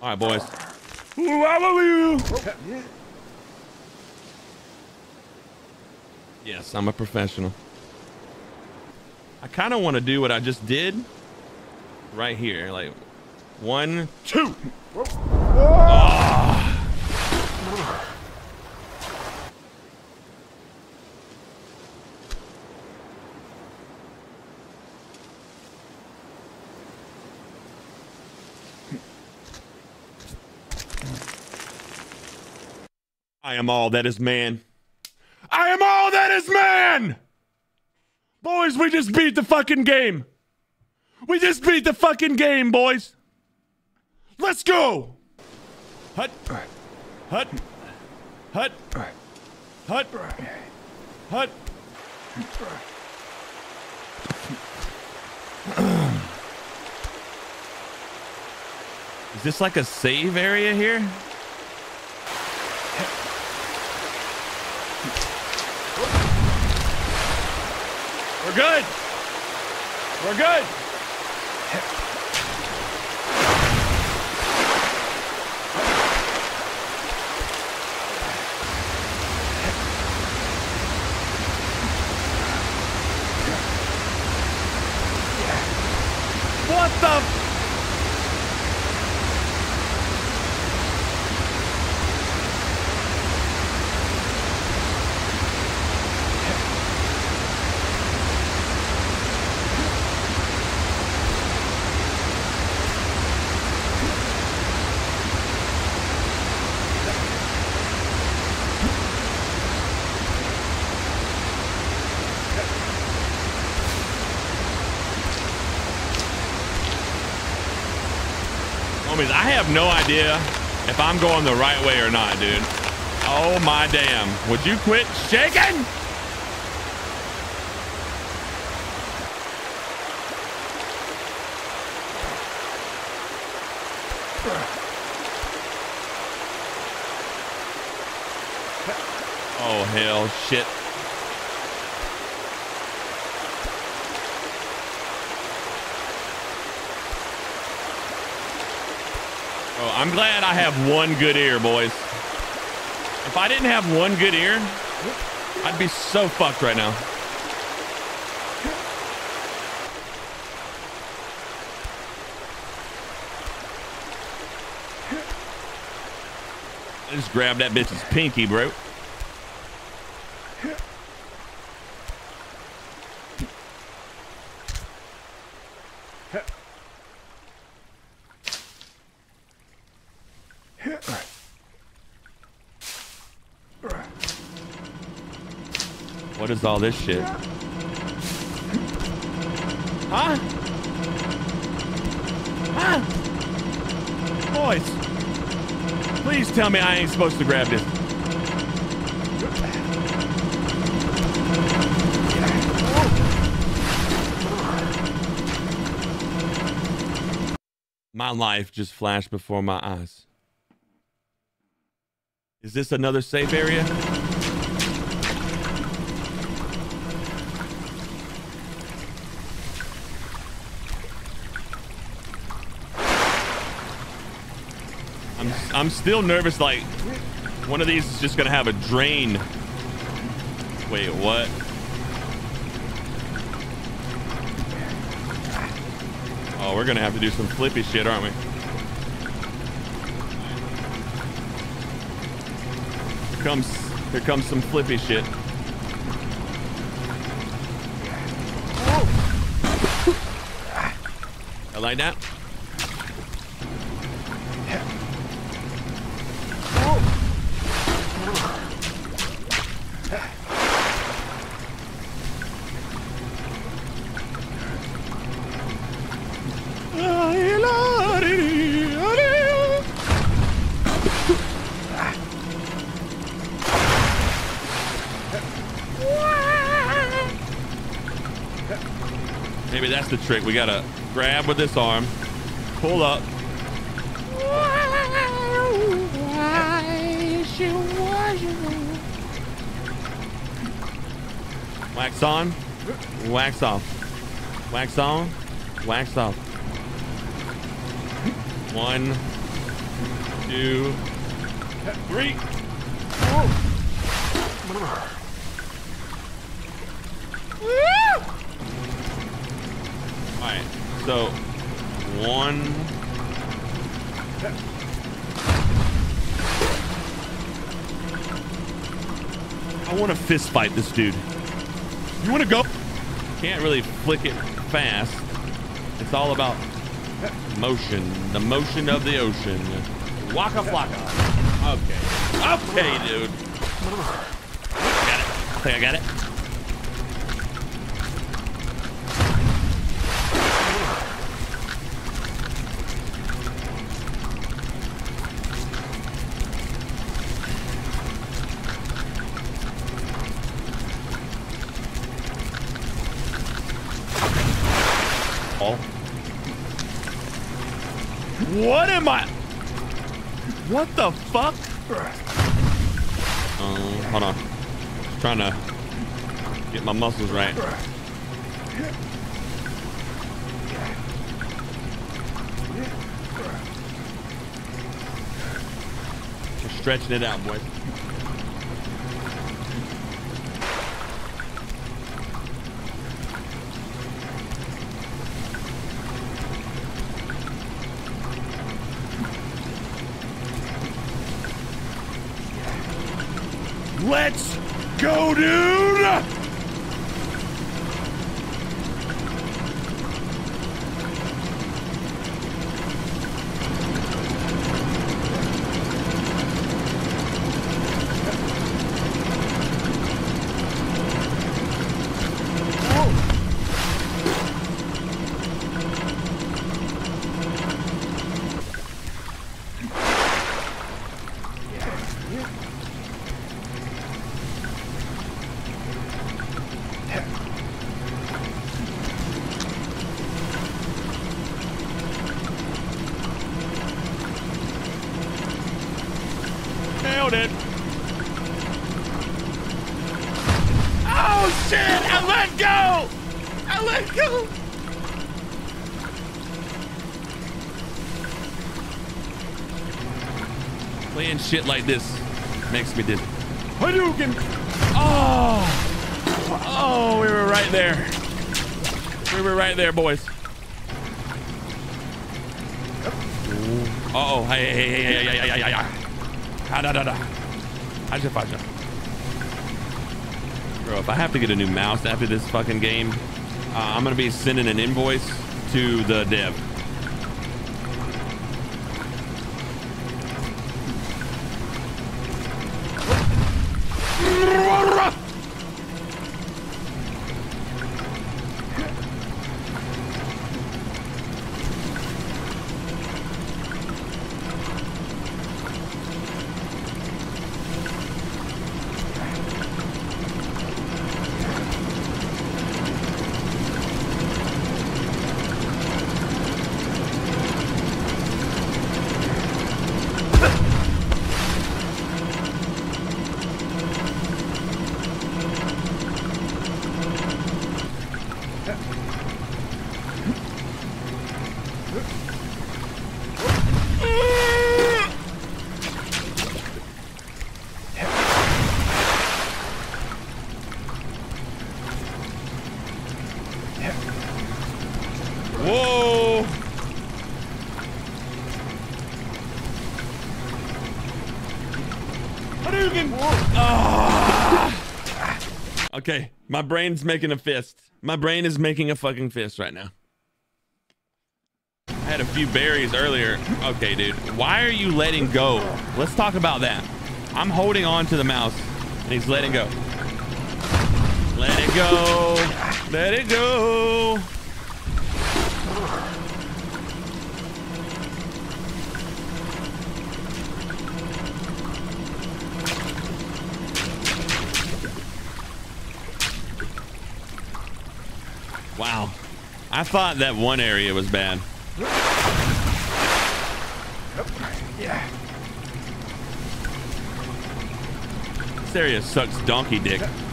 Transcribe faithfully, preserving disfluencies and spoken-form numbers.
All right, boys. Ooh, I love you. Yeah. Yes, I'm a professional. I kind of want to do what I just did right here. Like, one, two. Oh. I am all that is man. I am all that is man! Boys, we just beat the fucking game. We just beat the fucking game, boys. Let's go! Hut. Hut. Hut. Hut. Hut. Is this like a save area here? We're good. We're good. What the? I have no idea if I'm going the right way or not, dude. Oh my damn. Would you quit shaking? Oh hell, shit. Oh, I'm glad I have one good ear, boys. If I didn't have one good ear, I'd be so fucked right now. I just grabbed that bitch's pinky, bro. What is all this shit? Huh? Huh? Boys, please tell me I ain't supposed to grab this. My life just flashed before my eyes. Is this another safe area? I'm, I'm still nervous, like, one of these is just gonna have a drain. Wait, what? Oh, we're gonna have to do some flippy shit, aren't we? Here comes, here comes some flippy shit. I like that. Maybe that's the trick. We gotta grab with this arm, pull up. Wax on, wax off. Wax on, wax off. One, two, three. All right, so one. I want to fist fight this dude. You want to go? Can't really flick it fast. It's all about motion, the motion of the ocean. Waka flocka. Okay. Okay, dude. Got it. I think I got it. Oh. What am I? What the fuck? Uh, hold on. Just trying to get my muscles right. Just stretching it out, boys. Let's go, dude! It. Oh shit! I let go! I let go! Playing shit like this makes me dizzy. Hadouken! Oh! Oh, we were right there. We were right there, boys. Uh-oh. Hey, hey, hey, hey, hey, hey, hey, hey. Ah, da, da, da. I just, I just. Bro, if I have to get a new mouse after this fucking game, uh, I'm gonna be sending an invoice to the dev. Whoa! Hadouken! Oh. Okay, my brain's making a fist. My brain is making a fucking fist right now. I had a few berries earlier. Okay, dude. Why are you letting go? Let's talk about that. I'm holding on to the mouse, and he's letting go. Let it go. Let it go. Wow. I thought that one area was bad. Yeah. This area sucks donkey dick.